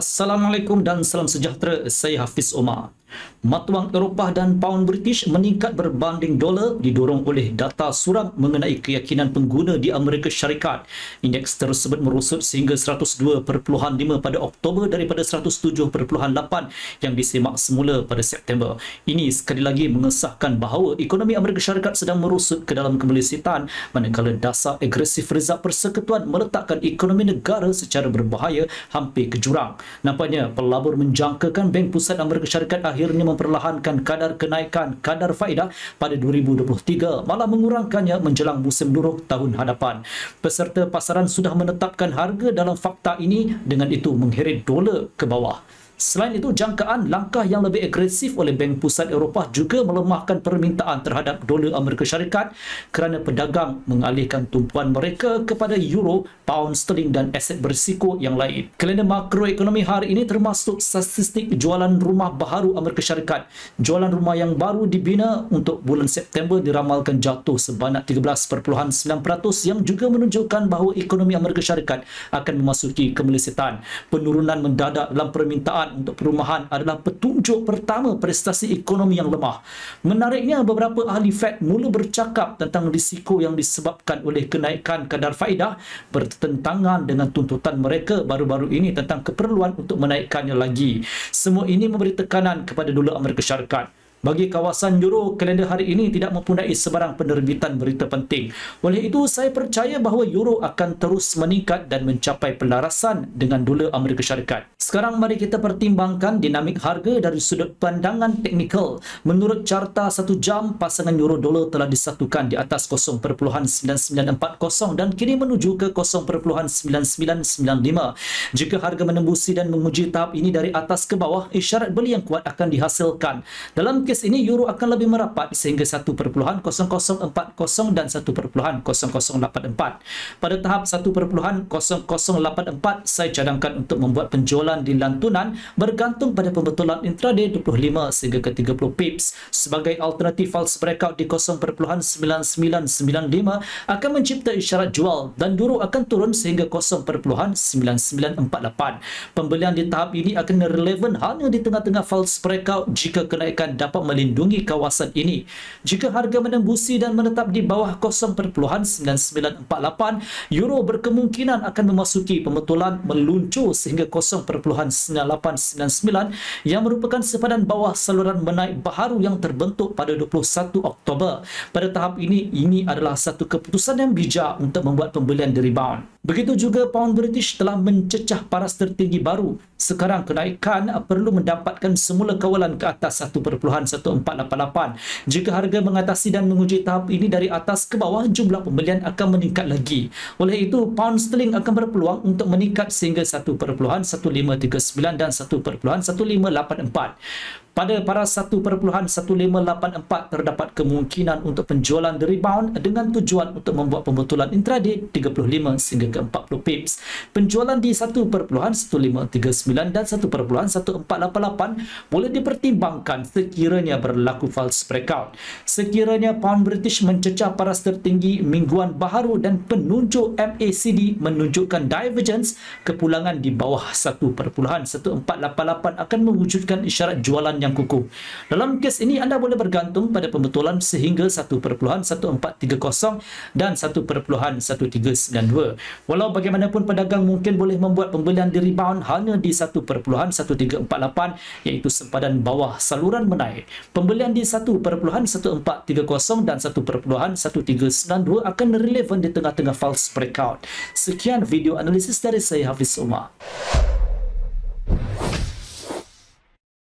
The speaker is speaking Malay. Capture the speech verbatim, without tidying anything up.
Assalamualaikum dan salam sejahtera, saya Hafiz Omar. Mata wang Eropah dan Pound British meningkat berbanding dolar didorong oleh data suram mengenai keyakinan pengguna di Amerika Syarikat. Indeks tersebut merosot sehingga seratus dua perpuluhan lima pada Oktober daripada seratus tujuh perpuluhan lapan yang disemak semula pada September. Ini sekali lagi mengesahkan bahawa ekonomi Amerika Syarikat sedang merosot ke dalam kemelesetan, manakala dasar agresif Rizal Persekutuan meletakkan ekonomi negara secara berbahaya hampir ke jurang. Nampaknya pelabur menjangkakan Bank Pusat Amerika Syarikat akhirnya memperlahankan kadar kenaikan kadar faedah pada dua ribu dua puluh tiga, malah mengurangkannya menjelang musim luruh tahun hadapan. Peserta pasaran sudah menetapkan harga dalam fakta ini, dengan itu mengheret dolar ke bawah. Selain itu, jangkaan langkah yang lebih agresif oleh Bank Pusat Eropah juga melemahkan permintaan terhadap dolar Amerika Syarikat kerana pedagang mengalihkan tumpuan mereka kepada euro, pound sterling dan aset berisiko yang lain. Kalender makroekonomi hari ini termasuk statistik jualan rumah baharu Amerika Syarikat. Jualan rumah yang baru dibina untuk bulan September diramalkan jatuh sebanyak tiga belas perpuluhan sembilan peratus yang juga menunjukkan bahawa ekonomi Amerika Syarikat akan memasuki kemelesetan. Penurunan mendadak dalam permintaan untuk perumahan adalah petunjuk pertama prestasi ekonomi yang lemah. Menariknya, beberapa ahli Fed mula bercakap tentang risiko yang disebabkan oleh kenaikan kadar faedah, bertentangan dengan tuntutan mereka baru-baru ini tentang keperluan untuk menaikkannya lagi. Semua ini memberi tekanan kepada dolar Amerika Syarikat. Bagi kawasan euro, kalender hari ini tidak mempunyai sebarang penerbitan berita penting. Oleh itu, saya percaya bahawa euro akan terus meningkat dan mencapai pelarasan dengan dolar Amerika Syarikat. Sekarang mari kita pertimbangkan dinamik harga dari sudut pandangan teknikal. Menurut carta satu jam, pasangan euro dolar telah disatukan di atas kosong perpuluhan sembilan sembilan empat kosong dan kini menuju ke kosong perpuluhan sembilan sembilan sembilan lima. Jika harga menembusi dan menguji tahap ini dari atas ke bawah, isyarat beli yang kuat akan dihasilkan. Dalam kes ini, euro akan lebih merapat sehingga satu perpuluhan kosong kosong empat kosong dan satu perpuluhan kosong kosong lapan empat. Pada tahap satu perpuluhan kosong kosong lapan empat, saya cadangkan untuk membuat penjualan di lantunan bergantung pada pembetulan intraday dua puluh lima sehingga ke tiga puluh pips. Sebagai alternatif, false breakout di kosong perpuluhan sembilan sembilan sembilan lima akan mencipta isyarat jual dan euro akan turun sehingga kosong perpuluhan sembilan sembilan empat lapan. Pembelian di tahap ini akan relevan hanya di tengah-tengah false breakout jika kenaikan dapat melindungi kawasan ini. Jika harga menembusi dan menetap di bawah kosong perpuluhan sembilan sembilan empat lapan, euro berkemungkinan akan memasuki pembetulan meluncur sehingga kosong perpuluhan sembilan lapan sembilan sembilan yang merupakan sepadan bawah saluran menaik baharu yang terbentuk pada dua puluh satu Oktober. Pada tahap ini, ini adalah satu keputusan yang bijak untuk membuat pembelian di rebound. Begitu juga Pound British telah mencecah paras tertinggi baru. Sekarang kenaikan perlu mendapatkan semula kawalan ke atas satu perpuluhan satu empat lapan lapan. Jika harga mengatasi dan menguji tahap ini dari atas ke bawah, jumlah pembelian akan meningkat lagi. Oleh itu, pound sterling akan berpeluang untuk meningkat sehingga satu perpuluhan satu lima tiga sembilan dan satu perpuluhan satu lima lapan empat. Pada paras satu perpuluhan satu lima lapan empat terdapat kemungkinan untuk penjualan di rebound dengan tujuan untuk membuat pembetulan intraday tiga puluh lima sehingga ke empat puluh pips. Penjualan di satu perpuluhan satu lima tiga sembilan dan satu perpuluhan satu empat lapan lapan boleh dipertimbangkan sekiranya berlaku false breakout. Sekiranya Pound British mencecah paras tertinggi mingguan baharu dan penunjuk M A C D menunjukkan divergence, kepulangan di bawah satu perpuluhan satu empat lapan lapan akan mewujudkan isyarat jualan yang kukuh. Dalam kes ini, anda boleh bergantung pada pembetulan sehingga satu perpuluhan satu empat tiga kosong dan satu perpuluhan satu tiga sembilan dua. Walau bagaimanapun, pedagang mungkin boleh membuat pembelian di rebound hanya di satu perpuluhan satu tiga empat lapan, iaitu sempadan bawah saluran menaik. Pembelian di satu perpuluhan satu empat tiga kosong dan satu perpuluhan satu tiga sembilan dua akan relevan di tengah-tengah false breakout. Sekian video analisis dari saya, Hafiz Omar.